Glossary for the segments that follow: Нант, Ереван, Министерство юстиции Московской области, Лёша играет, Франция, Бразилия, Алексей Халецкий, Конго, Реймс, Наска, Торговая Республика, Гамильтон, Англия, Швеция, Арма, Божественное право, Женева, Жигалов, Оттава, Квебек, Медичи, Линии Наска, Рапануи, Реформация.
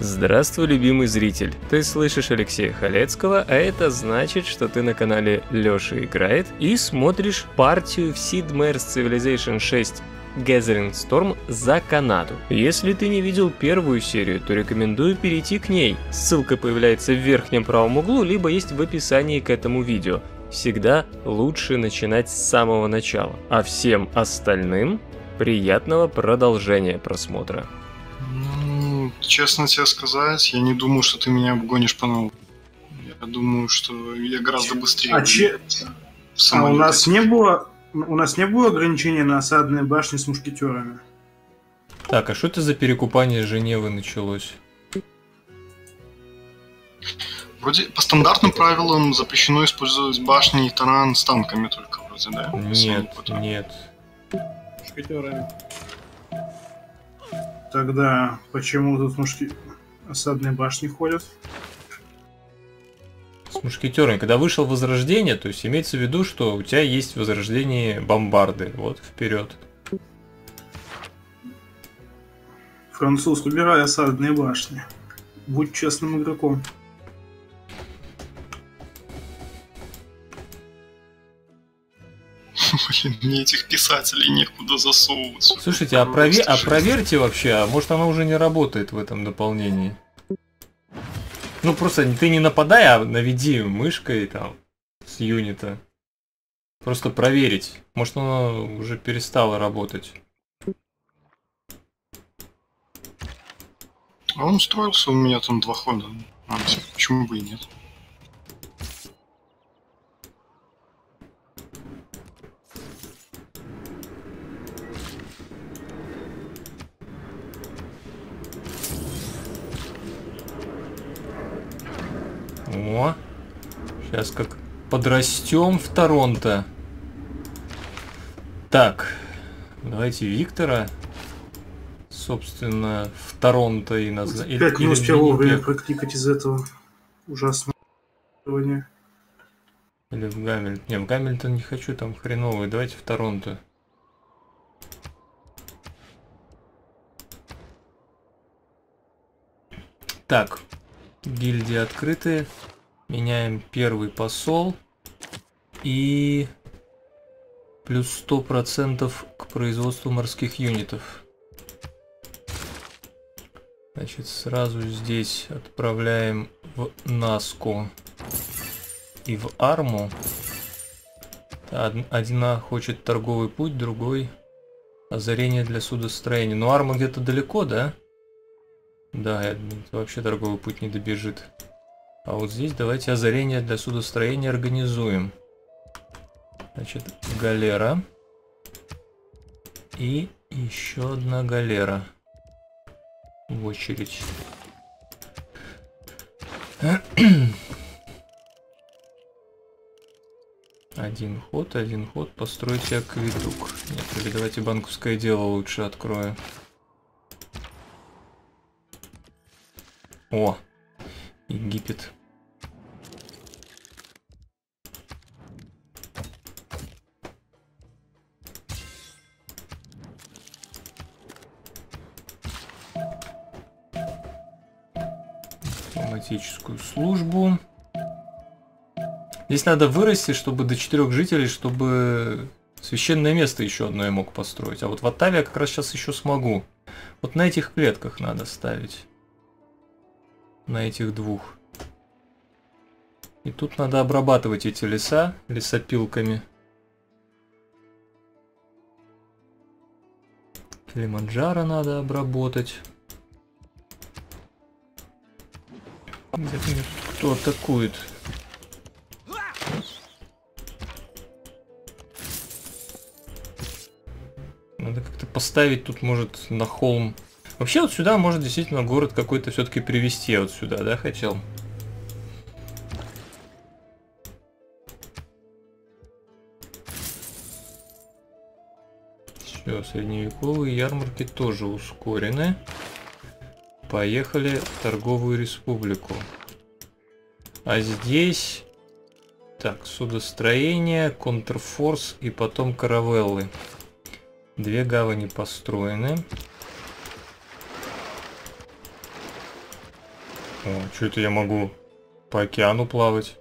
Здравствуй, любимый зритель! Ты слышишь Алексея Халецкого, а это значит, что ты на канале Лёша Играет и смотришь партию в Sid Meier's Civilization VI Gathering Storm за Канаду. Если ты не видел первую серию, то рекомендую перейти к ней. Ссылка появляется в верхнем правом углу, либо есть в описании к этому видео. Всегда лучше начинать с самого начала. А всем остальным приятного продолжения просмотра. Ну, честно тебе сказать, я не думаю, что ты меня обгонишь по новому. Я думаю, что я гораздо быстрее. А у нас не было... У нас не было ограничения на осадные башни с мушкетерами. Так, а что это за перекупание Женевы началось? Вроде по стандартным правилам запрещено использовать башни и таран с танками только, вроде, да? Нет, нет. Мушкетерами. Тогда почему тут осадные башни ходят? С мушкетерами. Когда вышел Возрождение, то есть имеется в виду, что у тебя есть Возрождение бомбарды. Вот, вперед. Француз, убирай осадные башни. Будь честным игроком. Блин, мне этих писателей некуда засовывать. Слушайте, а проверьте вообще, а может она уже не работает в этом дополнении? Ну просто ты не нападай, а наведи мышкой там с юнита. Просто проверить. Может оно уже перестало работать. А он строился у меня там два хода. А, почему бы и нет? О, сейчас как подрастем в Торонто. Так, давайте Виктора, собственно, в Торонто и назначим. Как не успел вовремя прокликать из этого ужасного сегодня. Или в Гамильтон. Не, в Гамильтон не хочу, там хреновый. Давайте в Торонто. Так. Гильдии открытые. Меняем первый посол. И плюс 100% к производству морских юнитов. Значит, сразу здесь отправляем в Наску и в Арму. Одна хочет торговый путь, другой озарение для судостроения. Но Арма где-то далеко, да? Да, вообще торговый путь не добежит. А вот здесь давайте озарение для судостроения организуем. Значит, галера. И еще одна галера. В очередь. Один ход, постройте акведук. Нет, или давайте банковское дело лучше открою. О, Египет. Дипломатическую службу. Здесь надо вырасти, чтобы до 4 жителей, чтобы священное место еще одно я мог построить. А вот в Оттаве я как раз сейчас еще смогу. Вот на этих клетках надо ставить. На этих двух. И тут надо обрабатывать эти леса лесопилками. Килиманджаро надо обработать. Где-то меня кто атакует. Надо как-то поставить тут, может, на холм. Вообще вот сюда может действительно город какой-то все-таки привезти, вот сюда, да, хотел. Все, средневековые ярмарки тоже ускорены. Поехали в Торговую Республику. А здесь... Так, судостроение, контрфорс и потом каравеллы. Две гавани построены. О, что это я могу по океану плавать?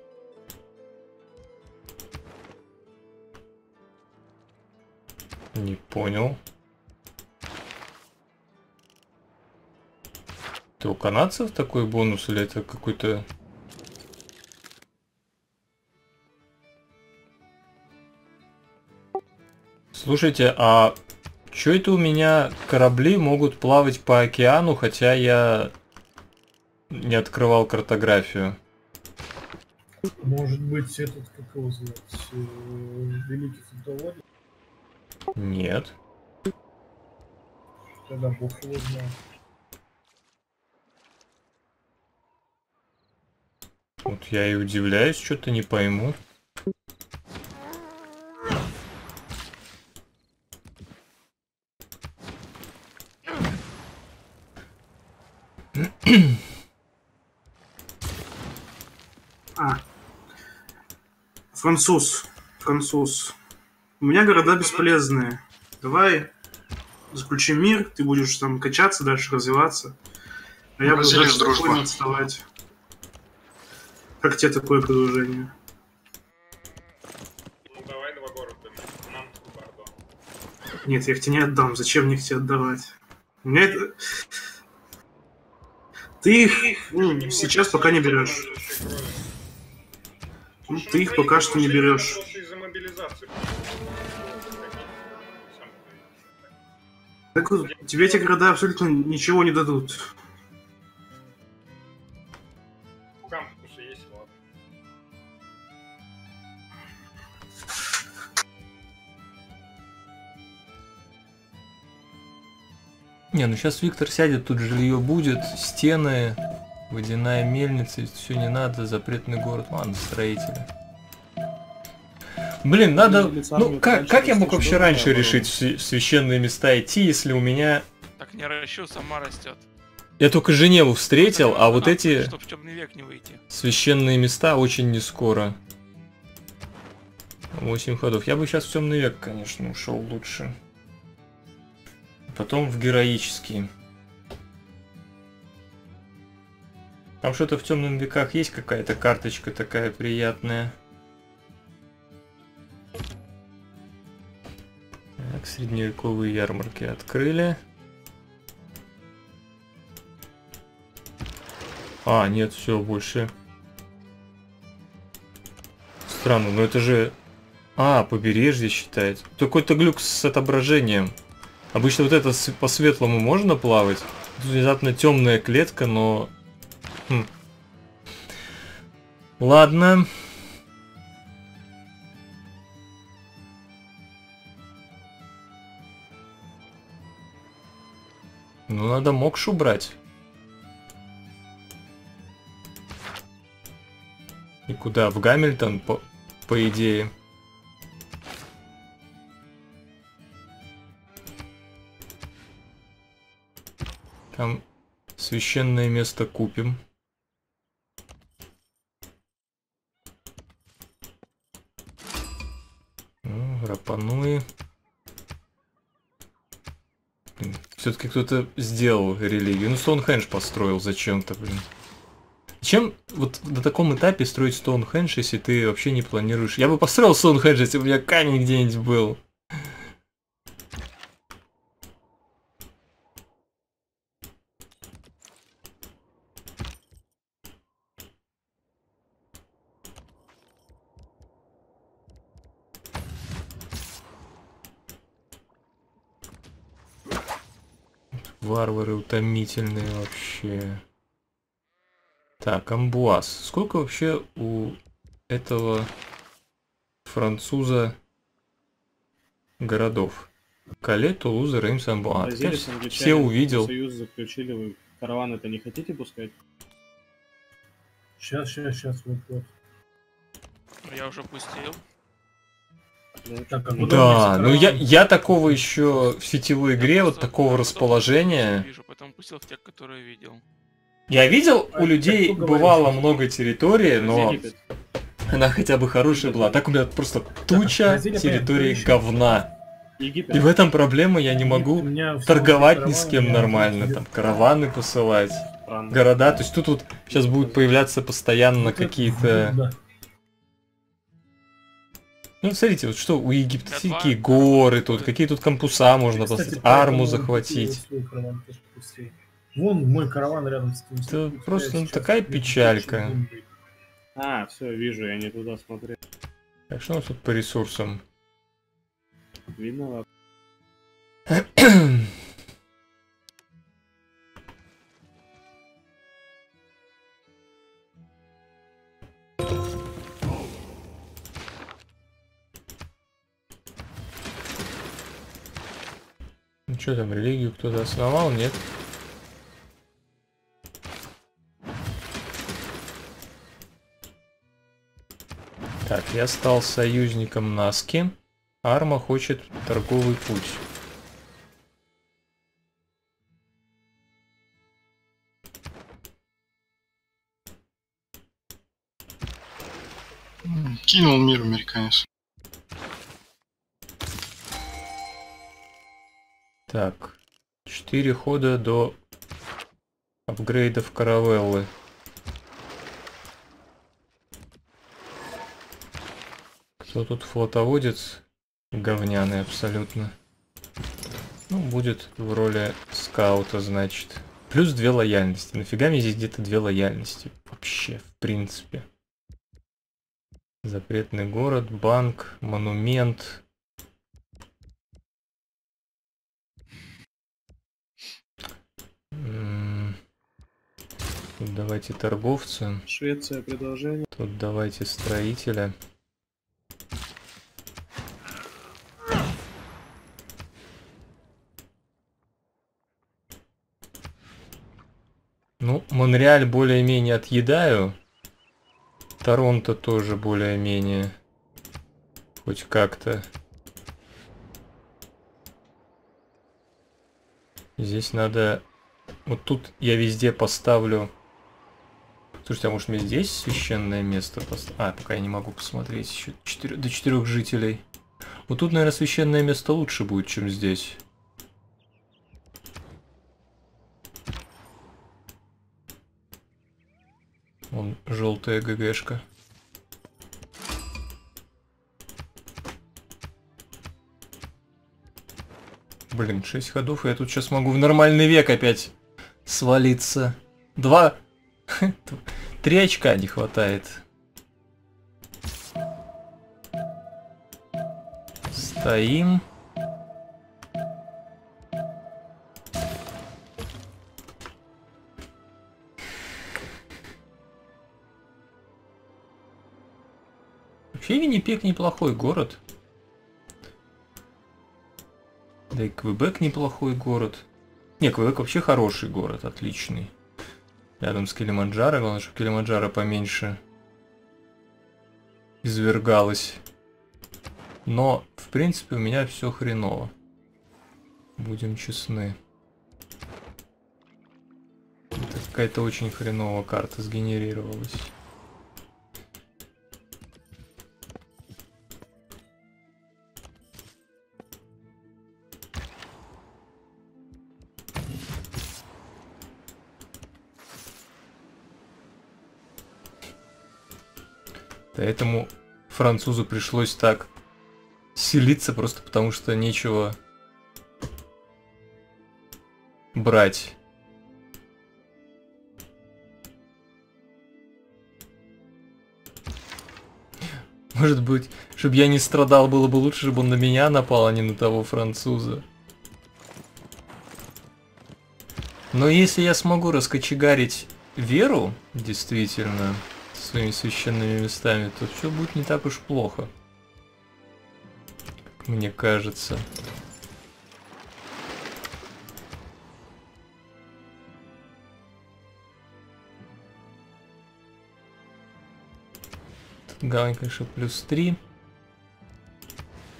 Не понял. Это у канадцев такой бонус или это какой-то... Слушайте, а чё это у меня корабли могут плавать по океану, хотя я не открывал картографию? Может быть, этот, как его звать, великий флотоводец? Нет. Тогда бог его знает. Вот я и удивляюсь, что-то не пойму. Француз. У меня города бесполезные. Давай заключим мир, ты будешь там качаться, дальше развиваться. А я буду дальше спокойно отставать. Как тебе такое предложение? Ну, давай два города. Нет, я их тебе не отдам. Зачем мне их тебе отдавать? У меня это... Ты их сейчас пока не берешь. Ну, ты их пока что не берешь. Так вот, тебе эти города абсолютно ничего не дадут. Кампусы есть, ладно. Не, ну сейчас Виктор сядет, тут жилье будет, стены... Водяная мельница, все не надо, запретный город, ладно, строители. Блин, надо... Ну, как я мог вообще раньше решить в священные места идти, если у меня... Так не ращу, сама растет. Я только Женеву встретил, а вот эти... Чтоб в темный век не выйти. Священные места очень не скоро. 8 ходов. Я бы сейчас в темный век, конечно, ушел лучше. Потом в героический. Там что-то в темном веках есть какая-то карточка такая приятная. Так, средневековые ярмарки открыли. А, нет, все, больше. Странно, но это же... А, побережье считается. Какой-то глюк с отображением. Обычно вот это по-светлому можно плавать. Тут внезапно темная клетка, но... Хм. Ладно. Ну, надо мокшу брать. И куда? В Гамильтон, по идее. Там священное место купим. Рапануи. Все-таки кто-то сделал религию. Ну, Стоунхендж построил зачем-то, блин. Чем вот на таком этапе строить Стоунхендж, если ты вообще не планируешь? Я бы построил Стоунхендж, если бы у меня камень где-нибудь был. Варвары утомительные вообще. Так, амбуаз. Сколько вообще у этого француза городов? Кале, Тулуза, Реймс, амбуаз. Все увидел. Союз заключили, вы караваны-то не хотите пускать? Сейчас, вот. Я уже пустил. Да, ну я такого еще в сетевой игре, вот такого расположения. Я видел, у людей бывало много территории, но она хотя бы хорошая была. Так у меня просто туча территории говна. И в этом проблема, я не могу торговать ни с кем нормально, там караваны посылать. города. То есть тут вот сейчас будут появляться постоянно какие-то... Ну, смотрите, вот что у Египта, какие горы тут, какие тут кампуса можно поставить, арму захватить. Вон мой караван рядом с ним. Это просто такая печалька. А, все, вижу, я не туда смотрел. Так, что у нас тут по ресурсам? Видно, ладно. Ну что там, религию кто-то основал, нет? Так, я стал союзником Наски. Арма хочет торговый путь. Кинул мир американец. Так, 4 хода до апгрейдов каравеллы. Кто тут флотоводец? Говняный абсолютно. Ну, будет в роли скаута, значит. Плюс 2 лояльности. Нафига мне здесь где-то 2 лояльности? Вообще, в принципе. Запретный город, банк, монумент. Тут давайте торговца. Швеция, продолжение. Тут давайте строителя. Ну, Монреаль более-менее отъедаю. Торонто тоже более-менее. Хоть как-то. Здесь надо... Вот тут я везде поставлю... Слушайте, а может мне здесь священное место поставить? А, пока я не могу посмотреть еще. До 4 жителей. Вот тут, наверное, священное место лучше будет, чем здесь. Вон желтая ГГшка. Блин, 6 ходов, и я тут сейчас могу в нормальный век опять свалиться. 3 очка не хватает. Стоим. Вообще Виннипег неплохой город. Да и Квебек неплохой город. Не, Квебек вообще хороший город, отличный. Рядом с Килиманджаро, главное, чтобы Килиманджаро поменьше извергалось. Но, в принципе, у меня все хреново. Будем честны. Это какая-то очень хреновая карта сгенерировалась. Поэтому французу пришлось так селиться, просто потому что нечего брать. Может быть, чтобы я не страдал, было бы лучше, чтобы он на меня напал, а не на того француза. Но если я смогу раскочегарить веру, действительно... своими священными местами, то все будет не так уж плохо, мне кажется. Тут гавань, конечно, плюс 3.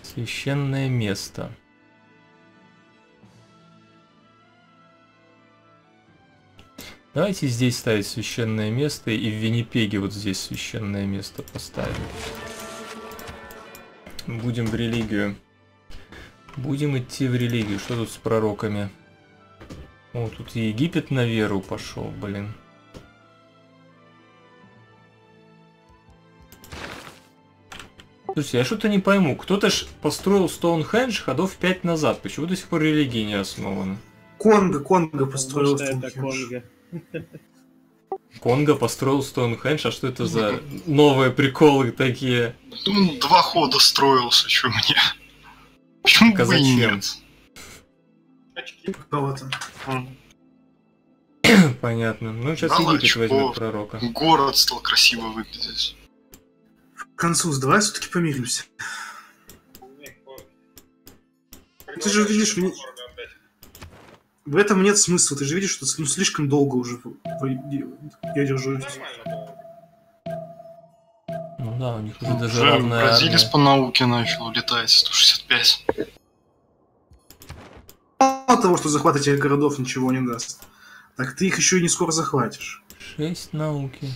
Священное место. Давайте здесь ставить священное место, и в Виннипеге вот здесь священное место поставим. Будем в религию. Будем идти в религию. Что тут с пророками? О, тут и Египет на веру пошел, блин. Слушайте, я что-то не пойму. Кто-то ж построил Стоунхендж ходов 5 назад. Почему до сих пор религия не основана? Конго построил Стоунхендж. Конго построил Стоунхендж, а что это за новые приколы такие? Ну, 2 хода строился, что мне? Почему бы и нет? Понятно. Ну, сейчас Египет возьмет пророка. Город стал красиво выглядеть. Консус, давай все-таки помиримся. Ты же видишь, в этом нет смысла. Ты же видишь, что слишком долго уже я держусь. Ну да, у них уже даже равная армия. Бразилис по науке начал летать, 165. От того, что захват этих городов ничего не даст. Так ты их еще и не скоро захватишь. 6 науки.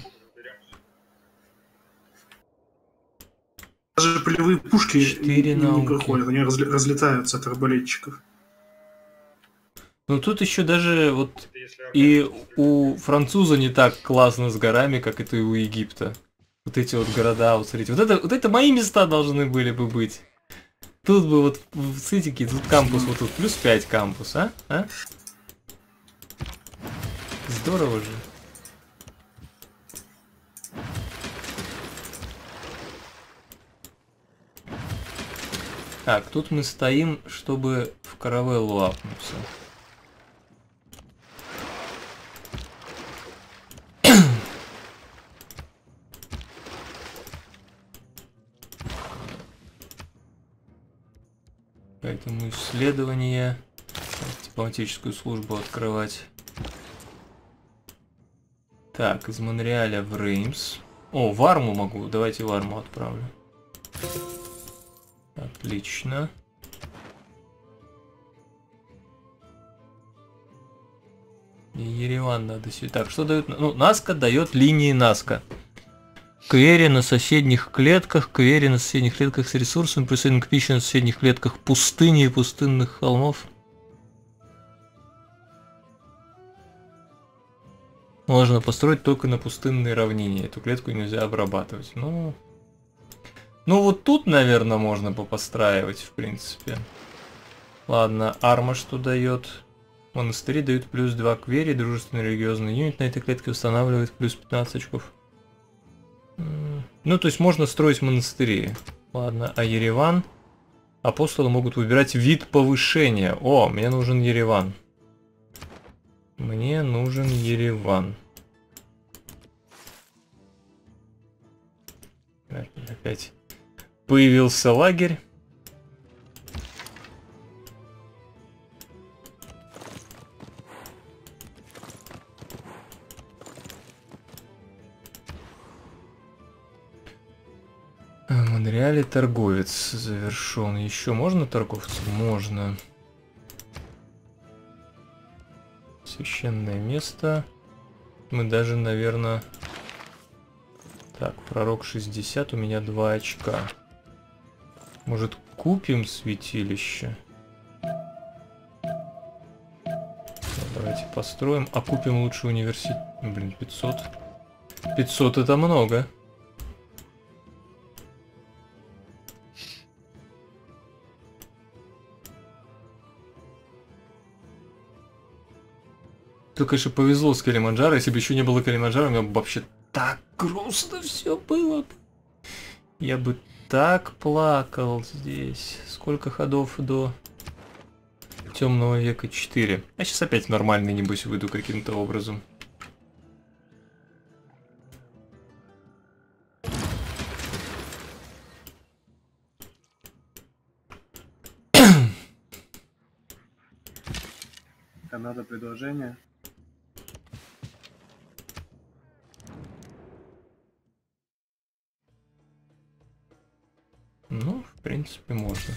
Даже полевые пушки не проходят, они разлетаются от арбалетчиков. Ну тут еще даже вот и у француза не так классно с горами, как это и у Египта. Вот эти вот города, вот смотрите, вот это мои места должны были бы быть. Тут бы вот в цитике, тут кампус, вот тут плюс 5 кампус, а? Здорово же. Так, тут мы стоим, чтобы в каравеллу лапнуться. Поэтому исследование, дипломатическую службу открывать. Так, из Монреаля в Реймс. О, в Арму могу, давайте в Арму отправлю. Отлично. И Ереван надо сюда. Так, что дает? Ну, Наска дает линии Наска. Квери на соседних клетках с ресурсами, присоединены к пище на соседних клетках пустыни и пустынных холмов. Можно построить только на пустынной равнине. Эту клетку нельзя обрабатывать. Ну... Ну вот тут, наверное, можно попостраивать, в принципе. Ладно, Арма что дает? Монастыри дают плюс 2 квери, дружественный религиозный юнит на этой клетке устанавливает плюс 15 очков. Ну, то есть можно строить монастыри. Ладно, а Ереван? Апостолы могут выбирать вид повышения. О, мне нужен Ереван. Мне нужен Ереван. Опять... Появился лагерь. В Монреале торговец завершен. Еще можно торговцу? Можно. Священное место. Мы даже, наверное... Так, пророк 60, у меня 2 очка. Может, купим святилище? Давайте построим. А купим лучше университет. Блин, 500. 500 это много. Тут, конечно, повезло с Килиманджаро. Если бы еще не было Килиманджаро, у меня бы вообще так грустно все было. Я бы... Так плакал здесь. Сколько ходов до темного века? 4. А сейчас опять нормальный, небось, выйду каким-то образом. Канада, предложение. Ну, в принципе, можно.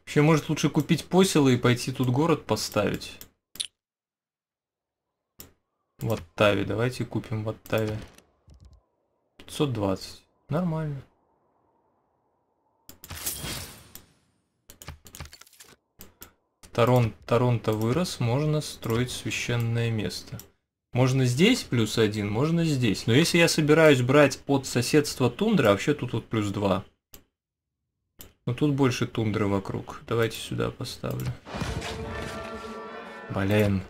Вообще, может, лучше купить поселы и пойти тут город поставить. В Оттаве. Давайте купим в Оттаве. 520. Нормально. Торонто вырос. Можно строить священное место. Можно здесь +1, можно здесь. Но если я собираюсь брать от соседства тундры, а вообще тут вот +2. Но тут больше тундры вокруг. Давайте сюда поставлю. Блин.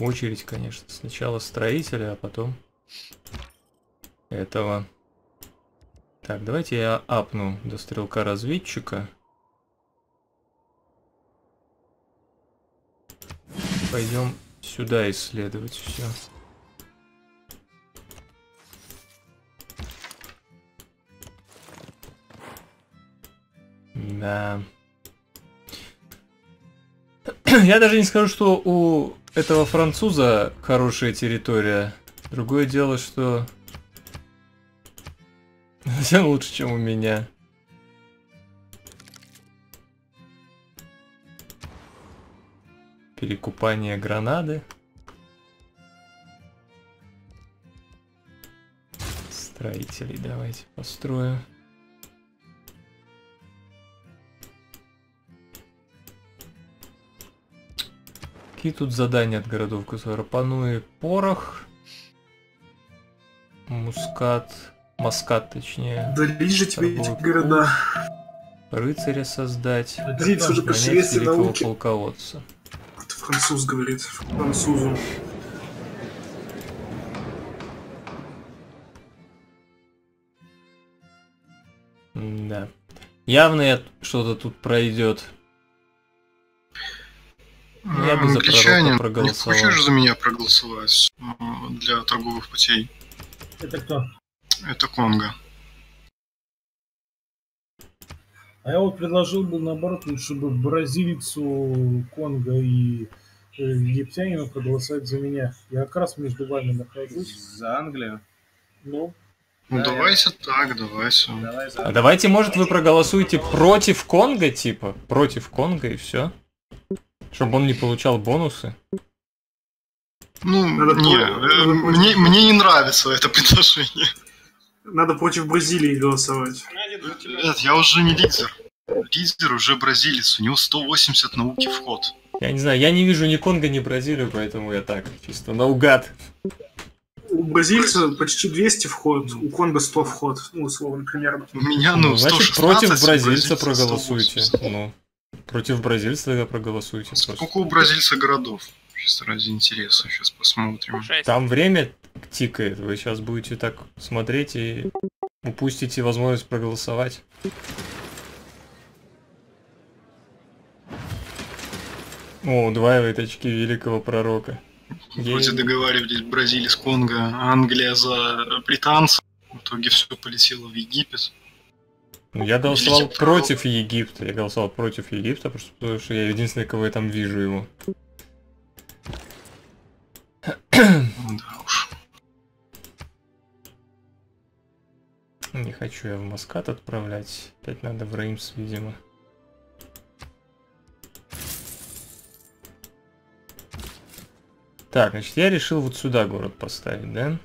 Очередь, конечно. Сначала строителя, а потом этого. Так, давайте я апну до стрелка-разведчика. Пойдем сюда исследовать все. Да. Я даже не скажу, что у этого француза хорошая территория. Другое дело, что всем лучше, чем у меня. Перекупание гранады. Строителей давайте построим. И тут задания от городов Кусарапану и порох. Маскат, точнее. Да лишь тебе эти города. Рыцаря создать. Надеюсь, уже пришли великого полководца. Это француз говорит. Французу. Да. Явно что-то тут пройдет. Я бы за пророка проголосовал. Не хочешь за меня проголосовать для торговых путей? Это кто? Это Конго. А я вот предложил бы наоборот, лучше бы бразильцу, Конго и египтянину проголосовать за меня. Я как раз между вами нахожусь. За Англию? Ну да, давайте так, давайте. А давайте, может, вы проголосуете против Конго, типа? Против Конго и все? Чтобы он не получал бонусы? Ну, мне не нравится это предложение. Надо против Бразилии голосовать. Нет, я уже не лидер. Лидер уже бразилец, у него 180 науки вход. Я не знаю, я не вижу ни Конго, ни Бразилию, поэтому я так, чисто наугад. У бразильца почти 200 вход, у Конго 100 вход, ну, условно, примерно. У меня, ну, 116, значит, против бразильца проголосуйте. Против бразильца тогда проголосуйте. Сколько у бразильца городов? Сейчас ради интереса, сейчас посмотрим. 6. Там время тикает, вы сейчас будете так смотреть и упустите возможность проголосовать. О, удваивает очки великого пророка. Вроде договаривались бразилец, Конго, Англия за британца. В итоге все полетело в Египет. Я голосовал против Египта. Я голосовал против Египта, потому что я единственный, кого я там вижу его. Да уж. Не хочу я в Маскат отправлять. Опять надо в Реймс, видимо. Так, значит, я решил вот сюда город поставить, да?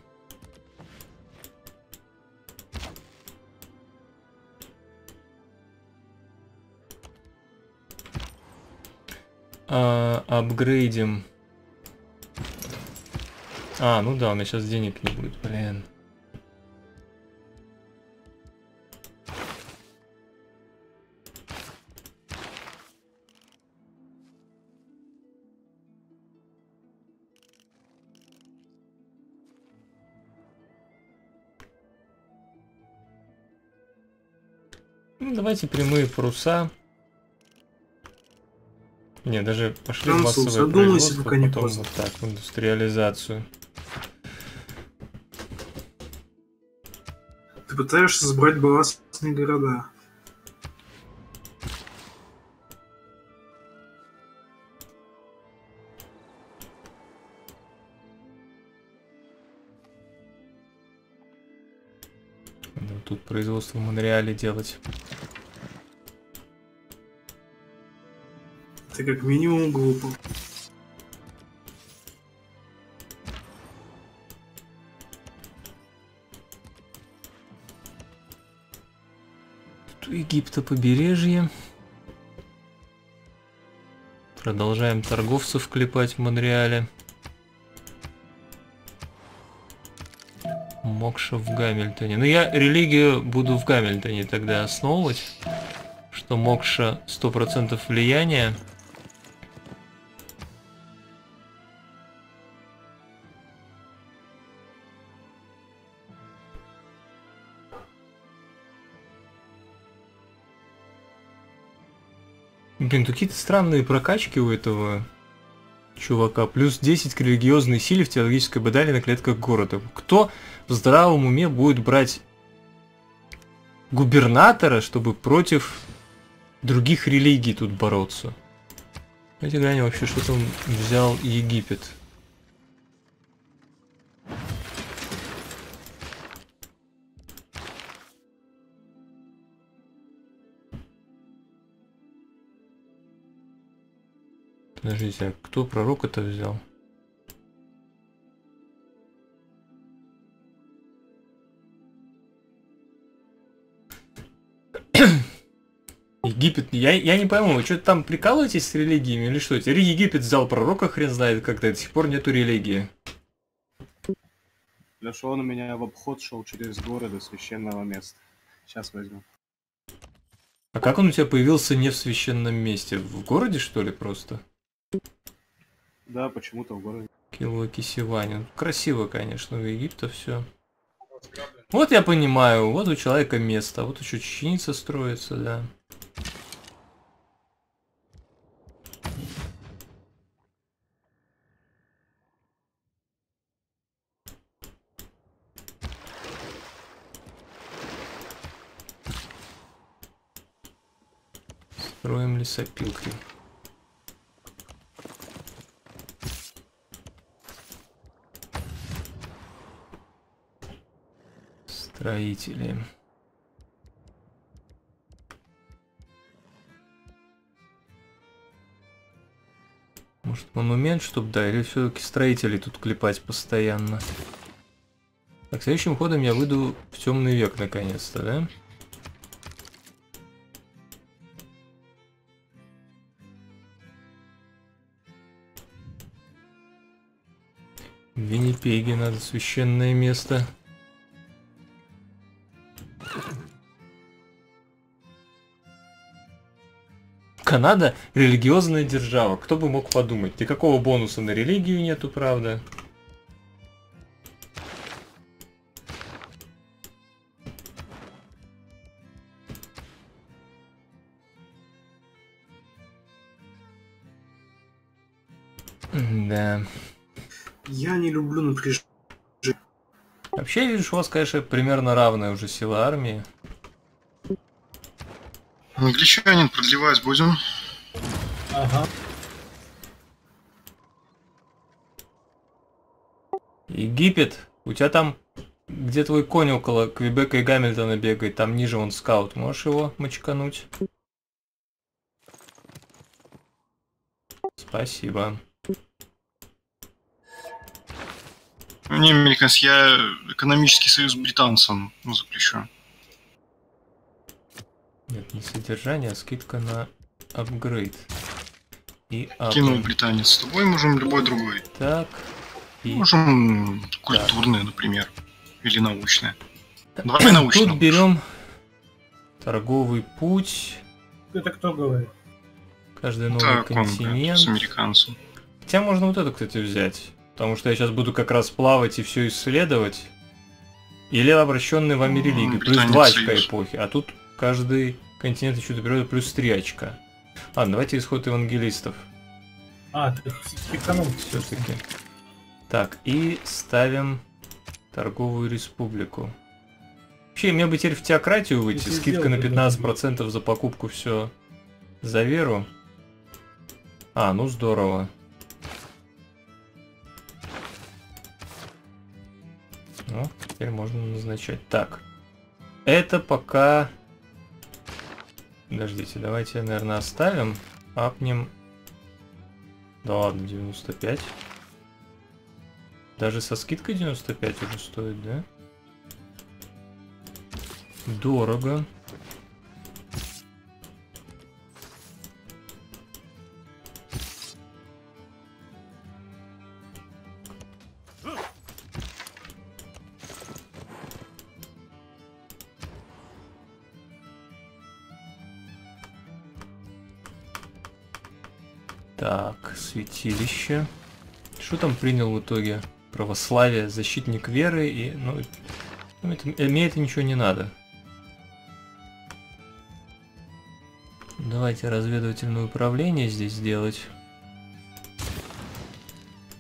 Апгрейдим. А, ну да, у меня сейчас денег не будет, блин. Ну, давайте прямые паруса. Не, даже пошли в массовое производство, потом вот так, в индустриализацию. Ты пытаешься сбрать балластные города. Надо тут производство в Монреале делать. Как минимум глупо. Египта побережье. Продолжаем торговцев клепать в Монреале. Мокша в Гамильтоне. Но я религию буду в Гамильтоне тогда основывать, что Мокша 100% влияния. Блин, какие-то странные прокачки у этого чувака. Плюс 10 к религиозной силе в теологической баталии на клетках города. Кто в здравом уме будет брать губернатора, чтобы против других религий тут бороться? Эти глянь вообще, что там взял Египет. Подождите, а кто пророк это взял? Египет, я не пойму, вы что-то там прикалываетесь с религиями или что? Теперь Египет взял пророка, хрен знает, когда до сих пор нету религии. Леша, он у меня в обход шел через город до священного места. Сейчас возьму. А как он у тебя появился не в священном месте? В городе, что ли, просто? Да, почему-то в городе. Килокисеванин. Красиво, конечно, у Египта все. Вот я понимаю, вот у человека место, а вот еще чеченица строится, да. Строим лесопилки. Строители. Может, монумент, чтоб, да, или все-таки строителей тут клепать постоянно. Так, следующим ходом я выйду в темный век наконец-то, да? Виннипеге надо священное место. Канада религиозная держава. Кто бы мог подумать? Никакого бонуса на религию нету, правда. Да. Я не люблю напряжение. Вообще, видишь, у вас, конечно, примерно равная уже сила армии. Англичанин, продлевать будем. Ага. Египет, у тебя там, где твой конь около Квебека и Гамильтона бегает, там ниже он скаут, можешь его мочкануть? Спасибо. Не, американец, я экономический союз британцам запрещу. Нет, не содержание, а скидка на апгрейд. Кинул британец. С тобой можем любой другой. Так. И... Можем культурное, например. Или научное. Давай научное. Тут берем торговый путь. Это кто говорит? Каждый новый континент. С американцем. Хотя можно вот это, кстати, взять. Потому что я сейчас буду как раз плавать и все исследовать. Или обращенный в Америку религии. Плюс 2 очка эпохи. А тут... Каждый континент еще доберет плюс 3 очка. Ладно, давайте исход евангелистов. А, ты все-таки. Так, и ставим торговую республику. Вообще, мне бы теперь в теократию выйти. Скидка на 15% за покупку все за веру. А, ну здорово. Ну, теперь можно назначать. Так. Это пока... Подождите, давайте, наверное, оставим, апнем. Да ладно, 95. Даже со скидкой 95 уже стоит, да? Дорого. Так, святилище. Что там принял в итоге? Православие, защитник веры и... Ну, мне это ничего не надо. Давайте разведывательное управление здесь сделать.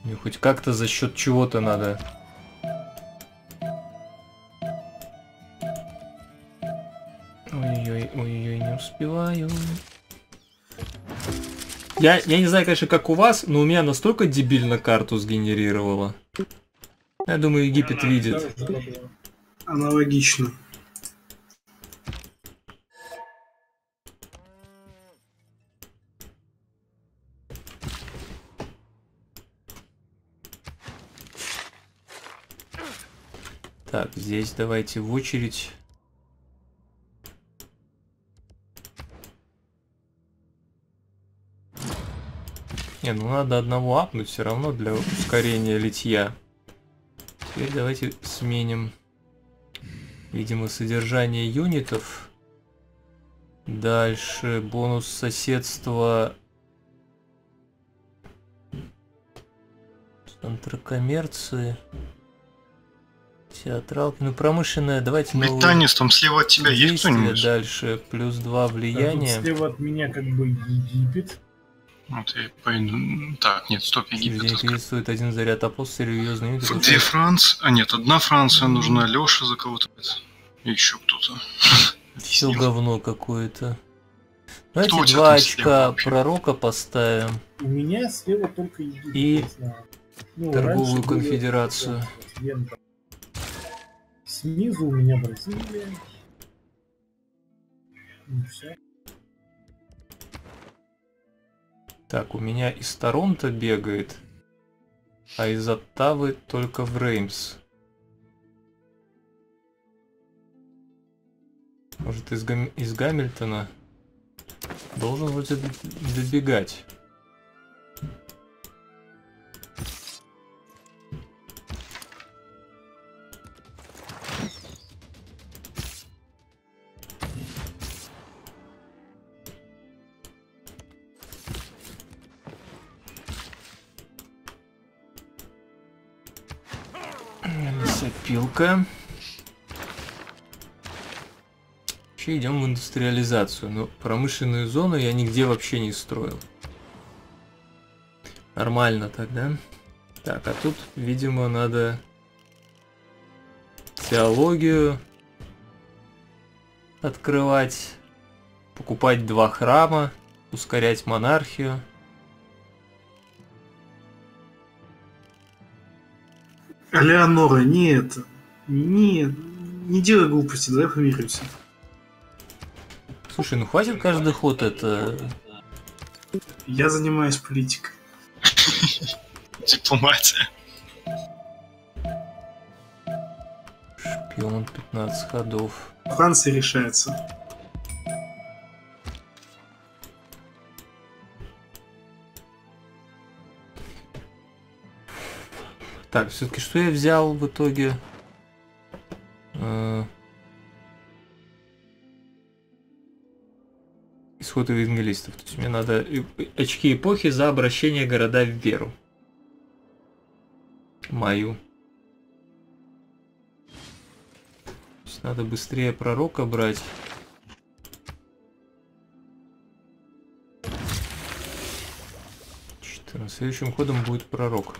Мне хоть как-то за счет чего-то надо... Ой-ой-ой, ой-ой, не успеваю... Я не знаю, конечно, как у вас, но у меня настолько дебильно карту сгенерировала. Я думаю, Египет видит. Аналогично. Так, здесь давайте в очередь... Не, ну надо одного апнуть все равно для ускорения литья. Теперь давайте сменим, видимо, содержание юнитов. Дальше бонус соседства. Центр коммерции. Театралки. Ну, промышленная, давайте... Британец, там слева от тебя есть кто-нибудь? Дальше плюс 2 влияния. Да, слева от меня как бы Египет. Вот я пойду... Так, нет, стоп, Египет. Интересует один заряд апост, серьезный... Две Франции... А нет, одна Франция нужна, Лёша за кого-то... И еще кто-то. Все говно какое-то. Давайте 2 очка пророка поставим. У меня слева только Египет. И торговую конфедерацию. Снизу у меня Бразилия. Ну все. Так, у меня из Торонто бегает, а из Оттавы только в Реймс. Может, из Гамильтона должен вроде добегать. Пилка. Вообще идем в индустриализацию, но промышленную зону я нигде вообще не строил. Нормально тогда. Так, а тут, видимо, надо теологию открывать, покупать 2 храма, ускорять монархию. Леонора, не это. Не делай глупости, давай помиримся. Слушай, ну хватит каждый ход это... Я занимаюсь политикой. Дипломатия. Шпион, 15 ходов. Франция решается. Так, все-таки что я взял в итоге? Исход евангелистов. То есть мне надо очки эпохи за обращение города в веру. Мою. То есть надо быстрее пророка брать. Что-то следующим ходом будет пророк.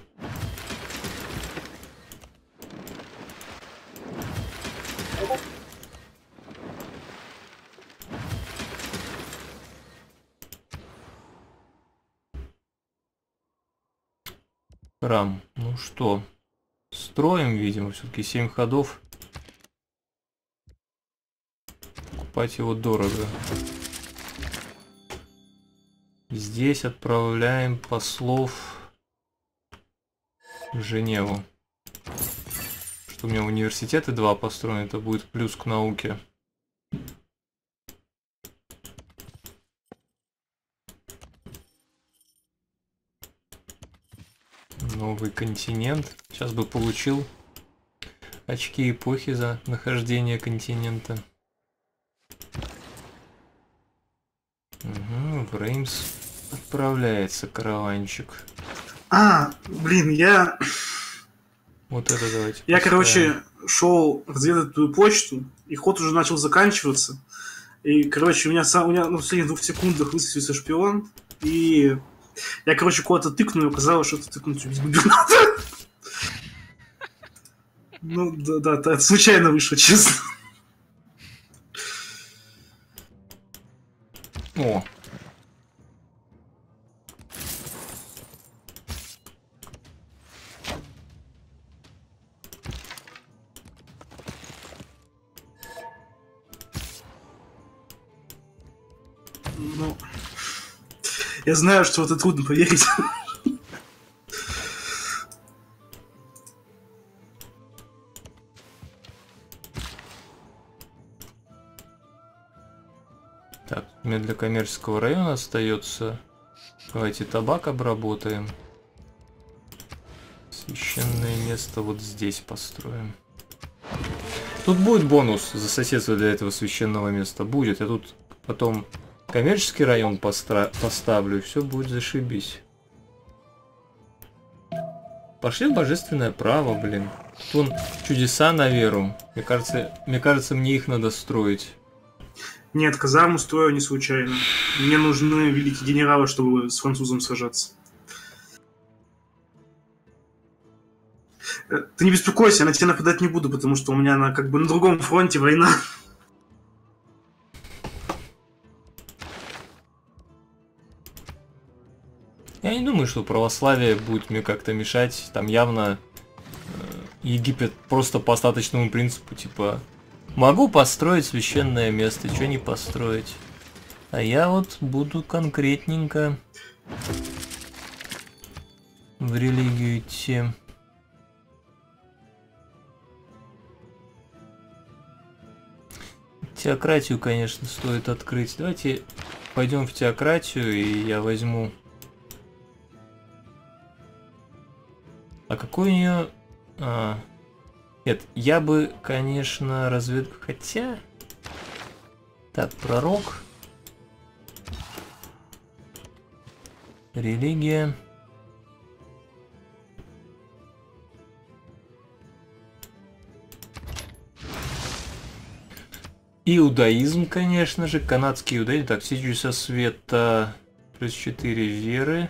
Храм. Ну что, строим, видимо, все-таки 7 ходов. Покупать его дорого. Здесь отправляем послов в Женеву. Что у меня университеты 2 построены, это будет плюс к науке. Новый континент. Сейчас бы получил очки эпохи за нахождение континента. Угу, в Реймс. Отправляется караванчик. А, блин, я... Вот это давайте. Я, короче, шел разведать твою почту, и ход уже начал заканчиваться. И, короче, у меня ну, в последних 2 секундах высветился шпион, и я, короче, куда-то тыкнул, и оказалось, что это тыкнуть без губернатора. Ну, да, случайно вышло, честно. О. Ну, я знаю, что это трудно поверить. Так, у меня для коммерческого района остается. Давайте табак обработаем. Священное место вот здесь построим. Тут будет бонус за соседство для этого священного места. Будет. Я тут потом... Коммерческий район поставлю, и все будет зашибись. Пошли в божественное право, блин. Тут вон чудеса на веру. Мне кажется, мне их надо строить. Нет, казарму строю не случайно. Мне нужны великие генералы, чтобы с французом сражаться. Ты не беспокойся, я на тебя нападать не буду, потому что у меня на, как бы, на другом фронте война. Я не думаю, что православие будет мне как-то мешать. Там явно Египет просто по остаточному принципу, типа, могу построить священное место, чё не построить. А я вот буду конкретненько в религию идти. Теократию, конечно, стоит открыть. Давайте пойдем в теократию, и я возьму... А какой у нее... А... Нет, я бы, конечно, разведку... Хотя... Так, пророк. Религия. Иудаизм, конечно же. Канадский иудаизм. Так, все чудеса света. Плюс 4 веры.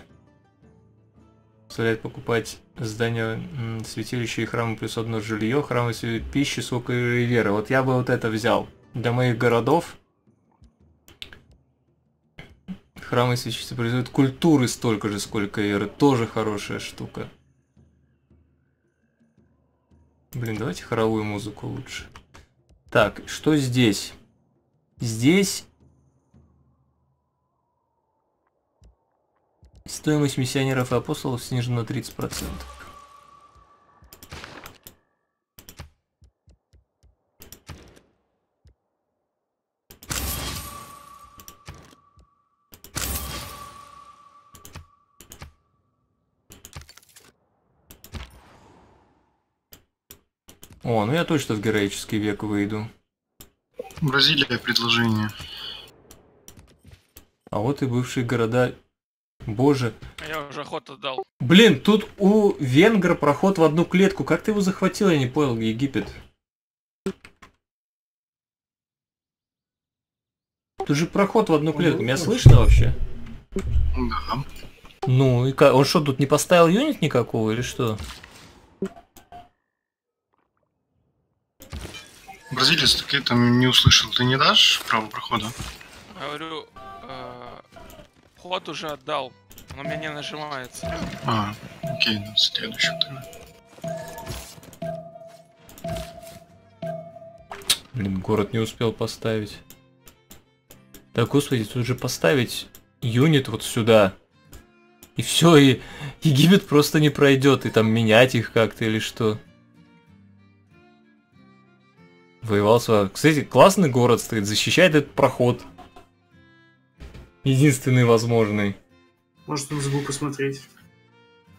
Позволяет покупать здания, святилища и храмы плюс 1 жилье, храмы пищи, сока и веры. Вот я бы вот это взял для моих городов. Храмы и святилища производят культуры столько же, сколько веры. Тоже хорошая штука. Блин, давайте хоровую музыку лучше. Так, что здесь? Здесь... Стоимость миссионеров и апостолов снижена на 30%. О, ну я точно в героический век выйду. Бразилия, предложение. А вот и бывшие города... Боже. Я уже ход отдал. Блин, тут у венгра проход в 1 клетку. Как ты его захватил, я не понял, Египет. Тут же проход в 1 клетку. Меня слышно вообще? Да. Ну, и как? Он что, тут не поставил юнит никакого или что? Бразилец, ты там не услышал. Ты не дашь право прохода? Говорю... Ход уже отдал, но меня не нажимается. А, окей, ну следующий тогда. Блин, город не успел поставить. Да господи, тут же поставить юнит вот сюда. И все, и Египет просто не пройдет, и там менять их как-то или что. Воевал с вами. Кстати, классный город стоит, защищает этот проход. Единственный возможный. Может, он забыл посмотреть.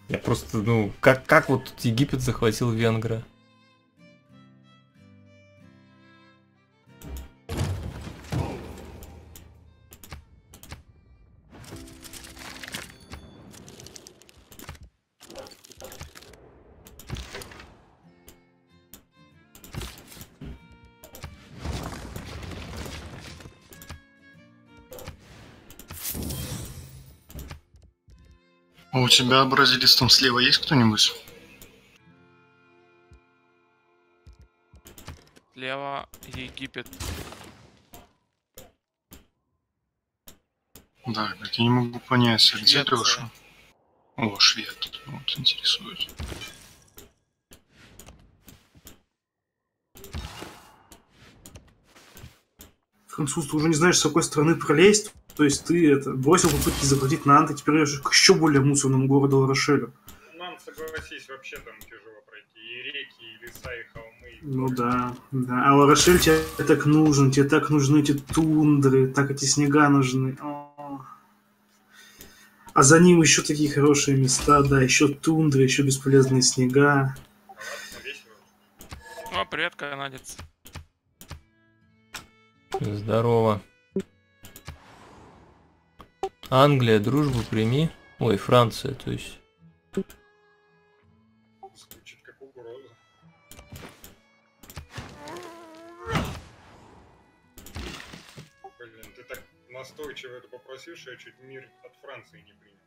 Я просто, ну, как вот тут Египет захватил венгра? У тебя бразилистом слева есть кто-нибудь? Слева Египет. Да, так я не могу понять, Швеция. Где Лёша? О, швед, вот интересует. Француз, ты уже не знаешь, с какой стороны пролезть. То есть ты это бросил попытки захватить Нант, и теперь едешь к еще более мусорному городу Ларашелю. Нант, согласись, вообще там тяжело пройти. И реки, и леса, и холмы. И... Ну да, да. А Ларашель тебе так нужен, тебе так нужны эти тундры, так эти снега нужны. А за ним еще такие хорошие места, да, еще тундры, еще бесполезные снега. О, привет, канадец. Здорово. Англия, дружбу прими. Ой, Франция, то есть. Звучит как угроза. Блин, ты так настойчиво это попросил, что я чуть мир от Франции не принял.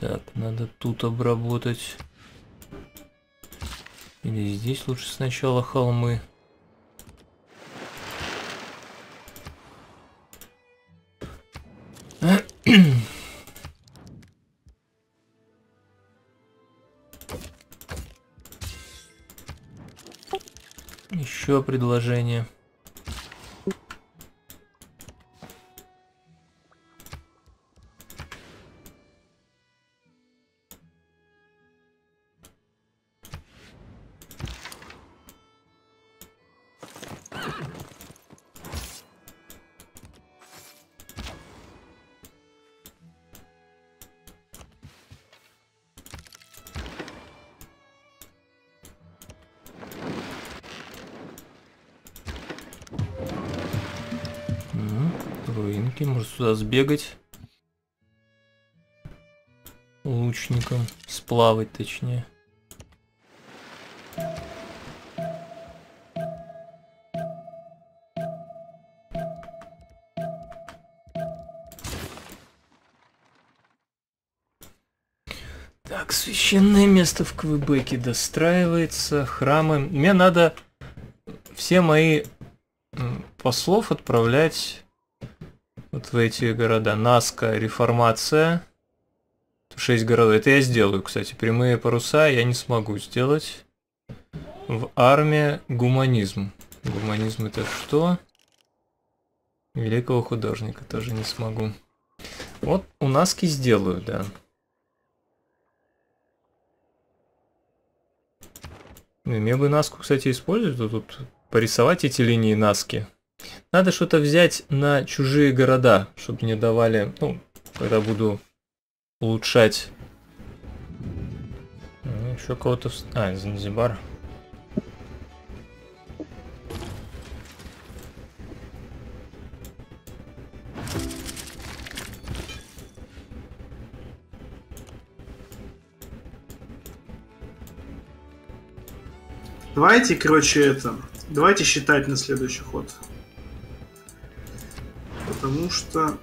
Так, надо тут обработать. Или здесь лучше сначала холмы. Еще предложение. Сюда сбегать лучником, сплавать точнее. Так, священное место в Квебеке достраивается, храмы. Мне надо все мои послов отправлять вот в эти города. Наска, реформация. 6 городов. Это я сделаю, кстати. Прямые паруса я не смогу сделать. В армии гуманизм. Гуманизм это что? Великого художника тоже не смогу. Вот у Наски сделаю, да. Мне бы Наску, кстати, использовать. Тут порисовать эти линии Наски. Надо что-то взять на чужие города, чтобы мне давали, ну, когда буду улучшать. Еще кого-то... А, Занзибар. Давайте, короче, это... Давайте считать на следующий ход. Потому что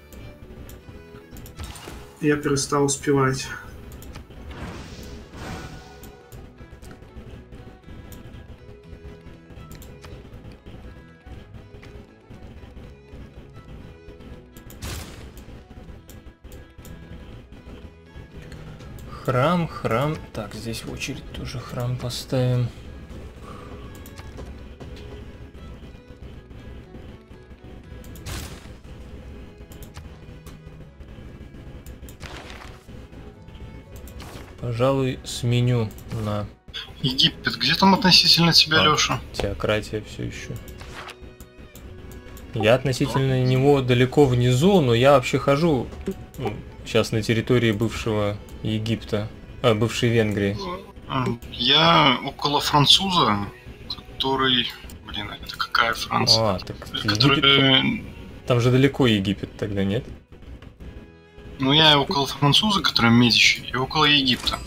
я перестал успевать. Храм, храм. Так, здесь в очередь тоже храм поставим. Пожалуй, сменю на... Египет, где там относительно тебя, Лёша? Теократия все еще. Я относительно него далеко внизу, но я вообще хожу сейчас на территории бывшего Египта, бывшей Венгрии. Я около француза, который... Блин, это какая Франция? А, так который... Там же далеко Египет тогда, нет? Ну, я около француза, который Медичи, и около Египта.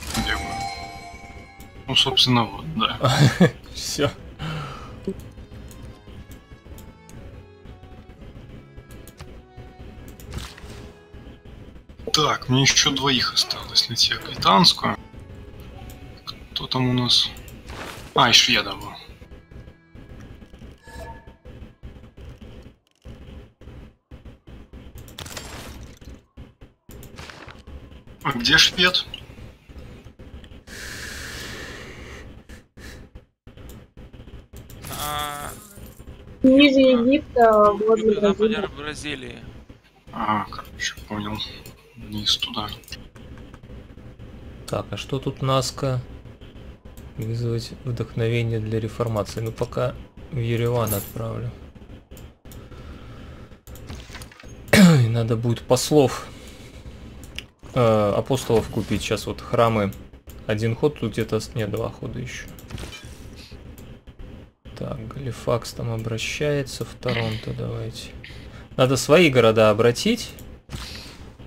Ну, собственно, вот, да. Все. Так, мне еще двоих осталось найти британскую. Кто там у нас? А, и шведа был. А где швед? Ниже Египта, возле Бразилии. А, короче, понял. Вниз туда. Так, а что тут Наска? Вызвать вдохновение для реформации. Ну, пока в Ереван отправлю. И надо будет послов, апостолов купить. Сейчас вот храмы. Один ход, тут где-то... Нет, два хода еще. Так, Галифакс там обращается в Торонто, давайте. Надо свои города обратить,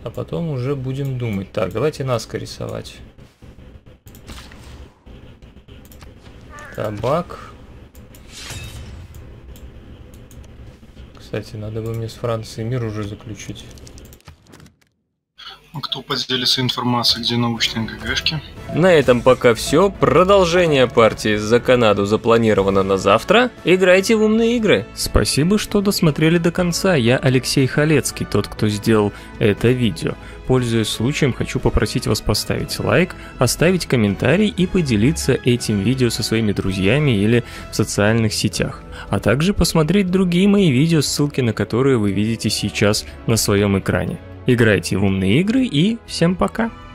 а потом уже будем думать. Так, давайте Наска рисовать. Табак. Кстати, надо бы мне с Францией мир уже заключить. Кто поделится информацией, где научные ГГшки? На этом пока все. Продолжение партии за Канаду запланировано на завтра. Играйте в умные игры. Спасибо, что досмотрели до конца. Я Алексей Халецкий, тот, кто сделал это видео. Пользуясь случаем, хочу попросить вас поставить лайк, оставить комментарий и поделиться этим видео со своими друзьями или в социальных сетях. А также посмотреть другие мои видео, ссылки на которые вы видите сейчас на своем экране. Играйте в умные игры и всем пока!